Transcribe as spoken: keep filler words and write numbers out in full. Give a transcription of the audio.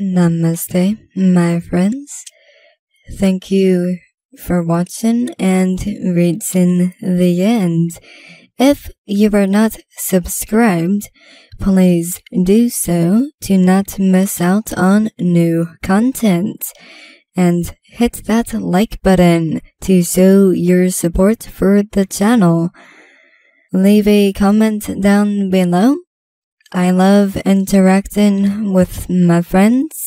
Namaste, my friends. Thank you for watching and reaching the end. If you are not subscribed, please do so to not miss out on new content, and hit that like button to show your support for the channel. Leave a comment down below. I love interacting with my friends,